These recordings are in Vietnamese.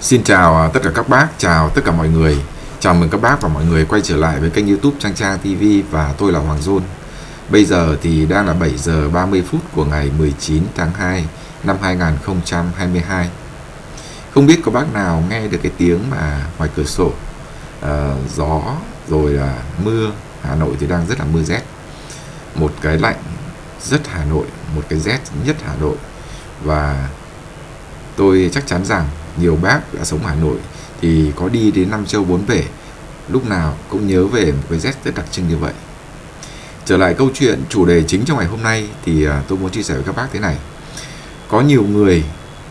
Xin chào tất cả các bác, chào tất cả mọi người. Chào mừng các bác và mọi người quay trở lại với kênh YouTube Chang Chang TV và tôi là Hoàng John. Bây giờ thì đang là 7 giờ 30 phút của ngày 19 tháng 2 năm 2022. Không biết có bác nào nghe được cái tiếng mà ngoài cửa sổ gió rồi là mưa. Hà Nội thì đang rất là mưa rét. Một cái lạnh rất Hà Nội, một cái rét nhất Hà Nội. Và tôi chắc chắn rằng nhiều bác đã sống Hà Nội thì có đi đến năm châu bốn bể, lúc nào cũng nhớ về một cái rét rất đặc trưng như vậy. Trở lại câu chuyện, chủ đề chính trong ngày hôm nay thì tôi muốn chia sẻ với các bác thế này. Có nhiều người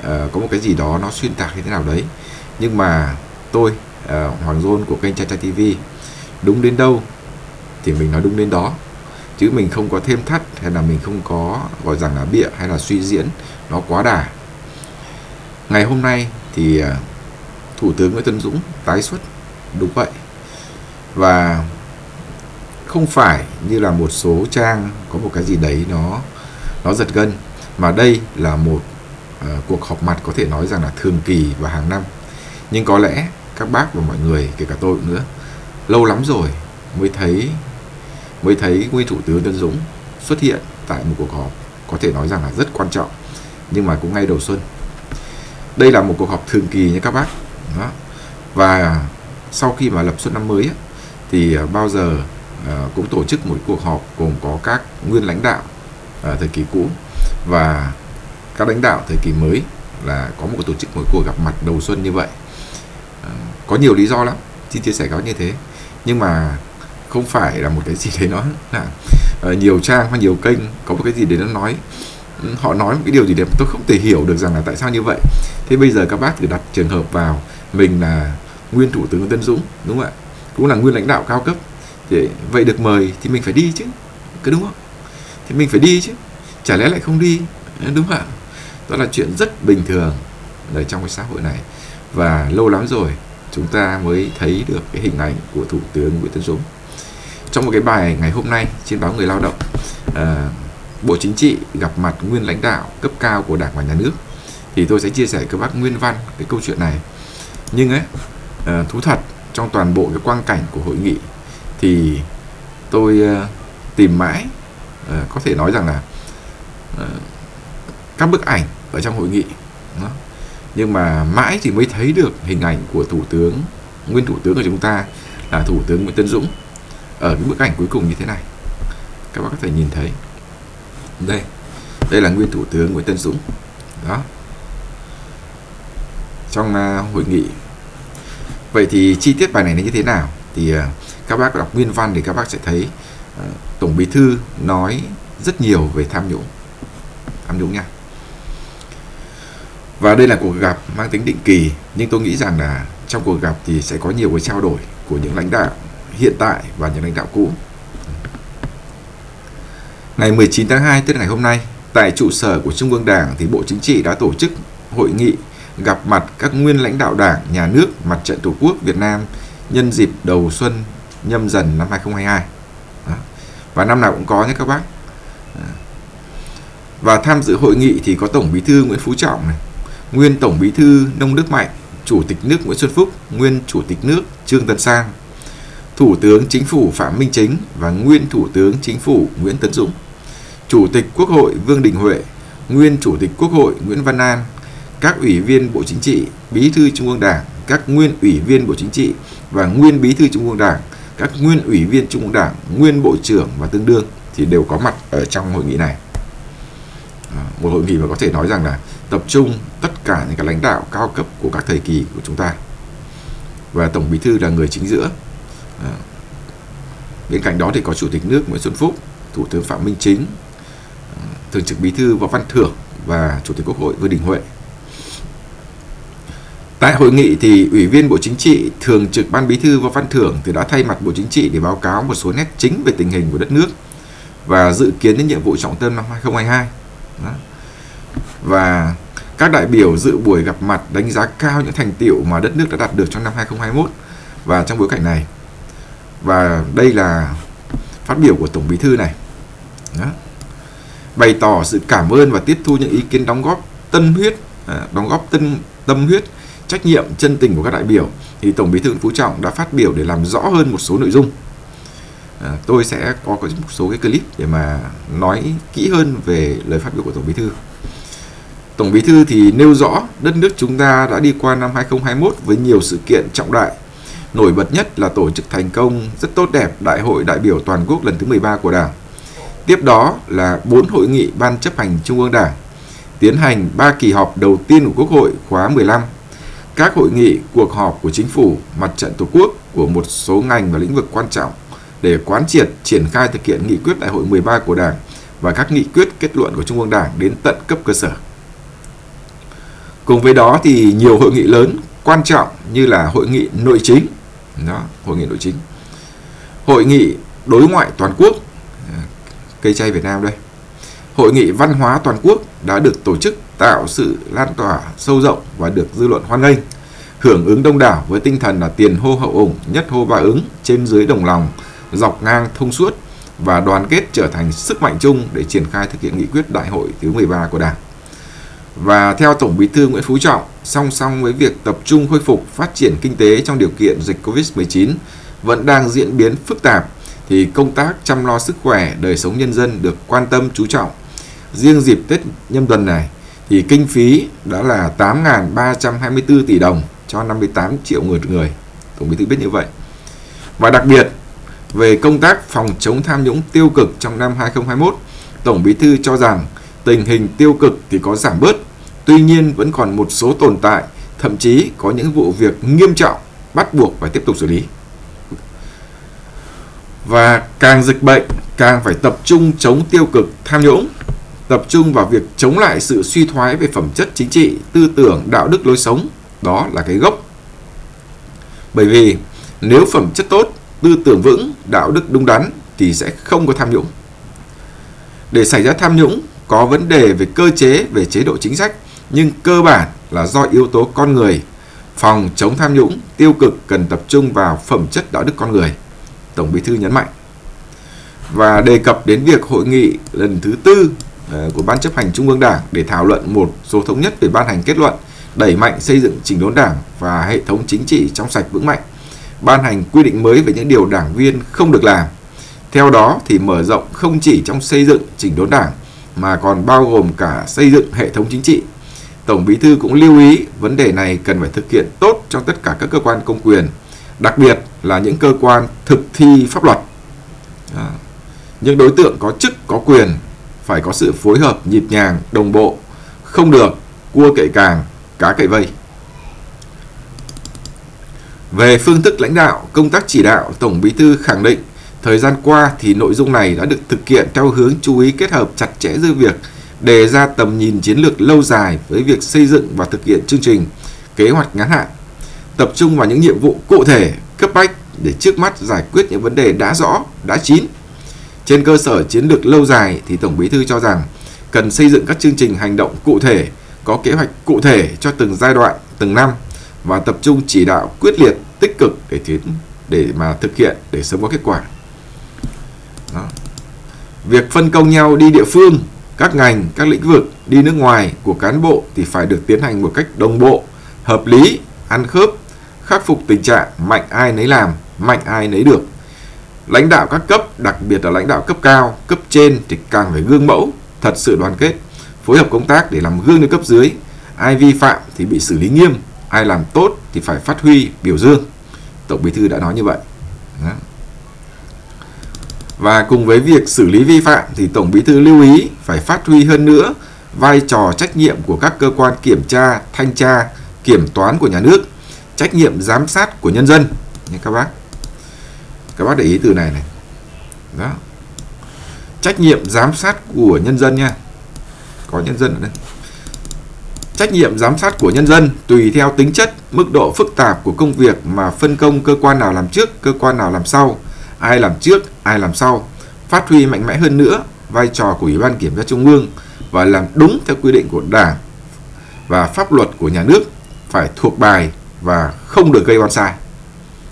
có một cái gì đó nó xuyên tạc như thế nào đấy, nhưng mà tôi, Hoàng John của kênh Chang Chang TV, đúng đến đâu thì mình nói đúng đến đó, chứ mình không có thêm thắt hay là mình không có gọi rằng là bịa hay là suy diễn nó quá đà. Ngày hôm nay thì Thủ tướng Nguyễn Tấn Dũng tái xuất, đúng vậy. Và không phải như là một số trang có một cái gì đấy nó giật gân, mà đây là một cuộc họp mặt có thể nói rằng là thường kỳ và hàng năm. Nhưng có lẽ các bác và mọi người, kể cả tôi nữa, lâu lắm rồi mới thấy nguyên Thủ tướng Tấn Dũng xuất hiện tại một cuộc họp có thể nói rằng là rất quan trọng, nhưng mà cũng ngay đầu xuân. Đây là một cuộc họp thường kỳ nha các bác. Đó. Và sau khi mà lập xuân năm mới ấy, thì bao giờ cũng tổ chức một cuộc họp gồm có các nguyên lãnh đạo thời kỳ cũ và các lãnh đạo thời kỳ mới, là có một tổ chức một cuộc gặp mặt đầu xuân như vậy. Có nhiều lý do lắm, xin chia sẻ có như thế. Nhưng mà không phải là một cái gì đấy nó là nhiều trang và nhiều kênh có một cái gì đấy nó nói, họ nói một cái điều gì đấy tôi không thể hiểu được rằng là tại sao như vậy. Thế bây giờ các bác thử đặt trường hợp vào mình là nguyên Thủ tướng Tấn Dũng, đúng không ạ, cũng là nguyên lãnh đạo cao cấp, thì vậy được mời thì mình phải đi chứ, cứ đúng không, thì mình phải đi chứ, chả lẽ lại không đi, đúng không ạ? Đó là chuyện rất bình thường ở trong cái xã hội này, và lâu lắm rồi chúng ta mới thấy được cái hình ảnh của Thủ tướng Nguyễn Tấn Dũng. Trong một cái bài ngày hôm nay trên báo Người Lao Động, Bộ Chính trị gặp mặt nguyên lãnh đạo cấp cao của Đảng và Nhà nước, thì tôi sẽ chia sẻ các bác nguyên văn cái câu chuyện này. Nhưng ấy, thú thật, trong toàn bộ cái quang cảnh của hội nghị thì tôi tìm mãi, có thể nói rằng là các bức ảnh ở trong hội nghị. Đó. Nhưng mà mãi thì mới thấy được hình ảnh của Thủ tướng, nguyên Thủ tướng của chúng ta là Thủ tướng Nguyễn Tấn Dũng ở cái bức ảnh cuối cùng như thế này. Các bác có thể nhìn thấy đây là nguyên Thủ tướng Nguyễn Tấn Dũng đó trong hội nghị. Vậy thì chi tiết bài này như thế nào thì các bác đọc nguyên văn thì các bác sẽ thấy Tổng Bí thư nói rất nhiều về tham nhũng nha. Và đây là cuộc gặp mang tính định kỳ, nhưng tôi nghĩ rằng là trong cuộc gặp thì sẽ có nhiều cái trao đổi của những lãnh đạo hiện tại và những lãnh đạo cũ. Ngày 19 tháng 2, tức ngày hôm nay, tại trụ sở của Trung ương Đảng thì Bộ Chính trị đã tổ chức hội nghị gặp mặt các nguyên lãnh đạo Đảng, Nhà nước, Mặt trận Tổ quốc Việt Nam nhân dịp đầu xuân Nhâm Dần năm 2022. Đó. Và năm nào cũng có nhé các bác. Và tham dự hội nghị thì có Tổng Bí thư Nguyễn Phú Trọng này, nguyên Tổng Bí thư Nông Đức Mạnh, Chủ tịch nước Nguyễn Xuân Phúc, nguyên Chủ tịch nước Trương Tấn Sang, Thủ tướng Chính phủ Phạm Minh Chính và nguyên Thủ tướng Chính phủ Nguyễn Tấn Dũng, Chủ tịch Quốc hội Vương Đình Huệ, nguyên Chủ tịch Quốc hội Nguyễn Văn An, các Ủy viên Bộ Chính trị, Bí thư Trung ương Đảng, các nguyên Ủy viên Bộ Chính trị và nguyên Bí thư Trung ương Đảng, các nguyên Ủy viên Trung ương Đảng, nguyên Bộ trưởng và tương đương thì đều có mặt ở trong hội nghị này. Một hội nghị mà có thể nói rằng là tập trung tất cả những cái lãnh đạo cao cấp của các thời kỳ của chúng ta. Và Tổng Bí thư là người chính giữa. Bên cạnh đó thì có Chủ tịch nước Nguyễn Xuân Phúc, Thủ tướng Phạm Minh Chính, Thường trực Bí thư Võ Văn Thưởng và Chủ tịch Quốc hội Vương Đình Huệ. Tại hội nghị thì Ủy viên Bộ Chính trị, Thường trực Ban Bí thư Võ Văn Thưởng thì đã thay mặt Bộ Chính trị để báo cáo một số nét chính về tình hình của đất nước và dự kiến những nhiệm vụ trọng tâm năm 2022. Đó. Và các đại biểu dự buổi gặp mặt đánh giá cao những thành tựu mà đất nước đã đạt được trong năm 2021 và trong bối cảnh này. Và đây là phát biểu của Tổng Bí thư này. Đó. Bày tỏ sự cảm ơn và tiếp thu những ý kiến đóng góp tâm huyết trách nhiệm, chân tình của các đại biểu, thì Tổng Bí thư Nguyễn Phú Trọng đã phát biểu để làm rõ hơn một số nội dung. Tôi sẽ có một số cái clip để mà nói kỹ hơn về lời phát biểu của Tổng Bí thư. Tổng Bí thư thì nêu rõ đất nước chúng ta đã đi qua năm 2021 với nhiều sự kiện trọng đại. Nổi bật nhất là tổ chức thành công rất tốt đẹp Đại hội đại biểu toàn quốc lần thứ 13 của Đảng. Tiếp đó là 4 hội nghị Ban chấp hành Trung ương Đảng, tiến hành 3 kỳ họp đầu tiên của Quốc hội khóa 15, các hội nghị, cuộc họp của Chính phủ, Mặt trận Tổ quốc của một số ngành và lĩnh vực quan trọng để quán triệt, triển khai thực hiện nghị quyết Đại hội 13 của Đảng và các nghị quyết kết luận của Trung ương Đảng đến tận cấp cơ sở. Cùng với đó thì nhiều hội nghị lớn quan trọng như là hội nghị nội chính, hội nghị đối ngoại toàn quốc, cây chay Việt Nam đây, hội nghị văn hóa toàn quốc đã được tổ chức tạo sự lan tỏa sâu rộng và được dư luận hoan nghênh, hưởng ứng đông đảo với tinh thần là tiền hô hậu ủng, nhất hô ba ứng, trên dưới đồng lòng, dọc ngang thông suốt và đoàn kết trở thành sức mạnh chung để triển khai thực hiện nghị quyết Đại hội thứ 13 của Đảng. Và theo Tổng Bí thư Nguyễn Phú Trọng, song song với việc tập trung khôi phục phát triển kinh tế trong điều kiện dịch Covid-19 vẫn đang diễn biến phức tạp, thì công tác chăm lo sức khỏe, đời sống nhân dân được quan tâm chú trọng. Riêng dịp Tết Nhâm Dần này thì kinh phí đã là 8.324 tỷ đồng cho 58 triệu người. Tổng Bí thư biết như vậy. Và đặc biệt, về công tác phòng chống tham nhũng tiêu cực trong năm 2021, Tổng Bí thư cho rằng tình hình tiêu cực thì có giảm bớt, tuy nhiên vẫn còn một số tồn tại, thậm chí có những vụ việc nghiêm trọng bắt buộc phải tiếp tục xử lý. Và càng dịch bệnh, càng phải tập trung chống tiêu cực tham nhũng, tập trung vào việc chống lại sự suy thoái về phẩm chất chính trị, tư tưởng, đạo đức, lối sống. Đó là cái gốc. Bởi vì nếu phẩm chất tốt, tư tưởng vững, đạo đức đúng đắn thì sẽ không có tham nhũng. Để xảy ra tham nhũng, có vấn đề về cơ chế, về chế độ chính sách, nhưng cơ bản là do yếu tố con người. Phòng chống tham nhũng tiêu cực cần tập trung vào phẩm chất đạo đức con người, Tổng Bí thư nhấn mạnh. Và đề cập đến việc hội nghị lần thứ 4 của Ban chấp hành Trung ương Đảng để thảo luận một số thống nhất về ban hành kết luận, đẩy mạnh xây dựng chỉnh đốn Đảng và hệ thống chính trị trong sạch vững mạnh, ban hành quy định mới về những điều đảng viên không được làm. Theo đó thì mở rộng không chỉ trong xây dựng chỉnh đốn Đảng mà còn bao gồm cả xây dựng hệ thống chính trị. Tổng Bí thư cũng lưu ý vấn đề này cần phải thực hiện tốt trong tất cả các cơ quan công quyền, đặc biệt là những cơ quan thực thi pháp luật. Những đối tượng có chức, có quyền phải có sự phối hợp nhịp nhàng, đồng bộ, không được cua cậy càng, cá cậy vây. Về phương thức lãnh đạo, công tác chỉ đạo, Tổng Bí thư khẳng định thời gian qua thì nội dung này đã được thực hiện theo hướng chú ý kết hợp chặt chẽ giữa việc đề ra tầm nhìn chiến lược lâu dài với việc xây dựng và thực hiện chương trình, kế hoạch ngắn hạn, tập trung vào những nhiệm vụ cụ thể, cấp bách để trước mắt giải quyết những vấn đề đã rõ, đã chín. Trên cơ sở chiến lược lâu dài thì Tổng Bí thư cho rằng cần xây dựng các chương trình hành động cụ thể, có kế hoạch cụ thể cho từng giai đoạn, từng năm và tập trung chỉ đạo quyết liệt, tích cực để mà thực hiện để sớm có kết quả. Đó. Việc phân công nhau đi địa phương, các ngành, các lĩnh vực, đi nước ngoài của cán bộ thì phải được tiến hành một cách đồng bộ, hợp lý, ăn khớp, khắc phục tình trạng mạnh ai nấy làm, mạnh ai nấy được. Lãnh đạo các cấp, đặc biệt là lãnh đạo cấp cao, cấp trên thì càng phải gương mẫu, thật sự đoàn kết, phối hợp công tác để làm gương cho cấp dưới. Ai vi phạm thì bị xử lý nghiêm, ai làm tốt thì phải phát huy, biểu dương. Tổng Bí thư đã nói như vậy. Đó. Và cùng với việc xử lý vi phạm thì Tổng Bí thư lưu ý phải phát huy hơn nữa vai trò trách nhiệm của các cơ quan kiểm tra, thanh tra, kiểm toán của nhà nước, trách nhiệm giám sát của nhân dân. Như các bác để ý từ này này. Đó. Trách nhiệm giám sát của nhân dân nha. Có nhân dân ở đây. Trách nhiệm giám sát của nhân dân tùy theo tính chất, mức độ phức tạp của công việc mà phân công cơ quan nào làm trước, cơ quan nào làm sau, ai làm trước, ai làm sau. Phát huy mạnh mẽ hơn nữa vai trò của Ủy ban Kiểm tra Trung ương và làm đúng theo quy định của Đảng và pháp luật của nhà nước, phải thuộc bài và không được gây oan sai.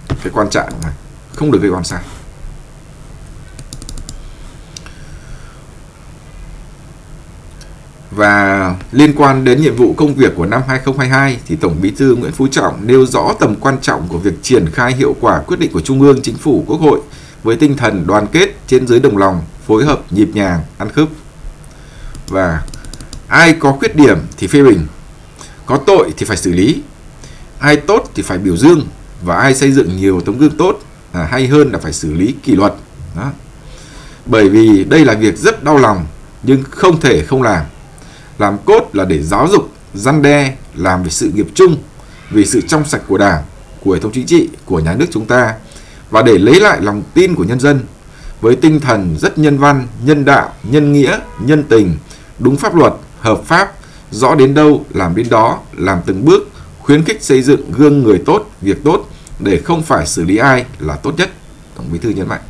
Cái quan trọng này, không được gây oan sai. Và liên quan đến nhiệm vụ công việc của năm 2022 thì Tổng Bí thư Nguyễn Phú Trọng nêu rõ tầm quan trọng của việc triển khai hiệu quả quyết định của Trung ương, Chính phủ, Quốc hội với tinh thần đoàn kết trên dưới đồng lòng, phối hợp nhịp nhàng, ăn khớp. Và ai có khuyết điểm thì phê bình, có tội thì phải xử lý, ai tốt thì phải biểu dương, và ai xây dựng nhiều tấm gương tốt hay hơn là phải xử lý kỷ luật. Đó. Bởi vì đây là việc rất đau lòng nhưng không thể không làm. Làm cốt là để giáo dục, răn đe, làm vì sự nghiệp chung, vì sự trong sạch của Đảng, của hệ thống chính trị, của nhà nước chúng ta, và để lấy lại lòng tin của nhân dân với tinh thần rất nhân văn, nhân đạo, nhân nghĩa, nhân tình, đúng pháp luật, hợp pháp, rõ đến đâu làm đến đó, làm từng bước, khuyến khích xây dựng gương người tốt, việc tốt để không phải xử lý ai là tốt nhất, Tổng Bí thư nhấn mạnh.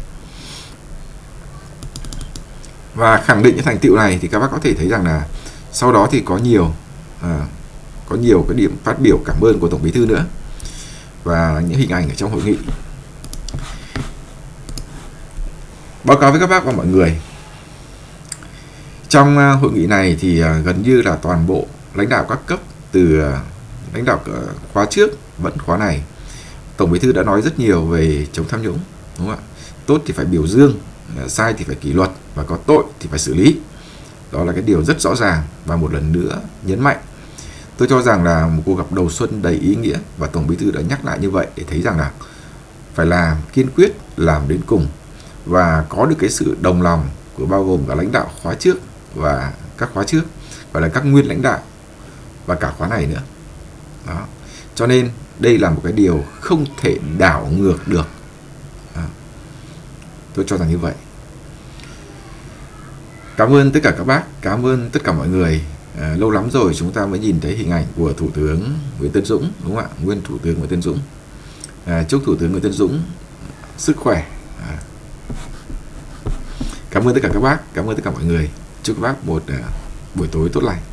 Và khẳng định những thành tựu này thì các bác có thể thấy rằng là sau đó thì có nhiều cái điểm phát biểu cảm ơn của Tổng Bí thư nữa, và những hình ảnh ở trong hội nghị. Báo cáo với các bác và mọi người, trong hội nghị này thì gần như là toàn bộ lãnh đạo các cấp, từ lãnh đạo khóa trước vẫn khóa này, Tổng Bí thư đã nói rất nhiều về chống tham nhũng, đúng không ạ? Tốt thì phải biểu dương, sai thì phải kỷ luật, và có tội thì phải xử lý. Đó là cái điều rất rõ ràng, và một lần nữa nhấn mạnh. Tôi cho rằng là một cuộc gặp đầu xuân đầy ý nghĩa, và Tổng Bí thư đã nhắc lại như vậy để thấy rằng là phải làm kiên quyết, làm đến cùng, và có được cái sự đồng lòng của bao gồm cả lãnh đạo khóa trước và các khóa trước, và là các nguyên lãnh đạo và cả khóa này nữa. Đó. Cho nên đây là một cái điều không thể đảo ngược được. Đó. Tôi cho rằng như vậy. Cảm ơn tất cả các bác, cảm ơn tất cả mọi người. Lâu lắm rồi chúng ta mới nhìn thấy hình ảnh của Thủ tướng Nguyễn Tấn Dũng, đúng không ạ? Nguyên Thủ tướng Nguyễn Tấn Dũng. Chúc Thủ tướng Nguyễn Tấn Dũng sức khỏe. Cảm ơn tất cả các bác, cảm ơn tất cả mọi người. Chúc các bác một buổi tối tốt lành.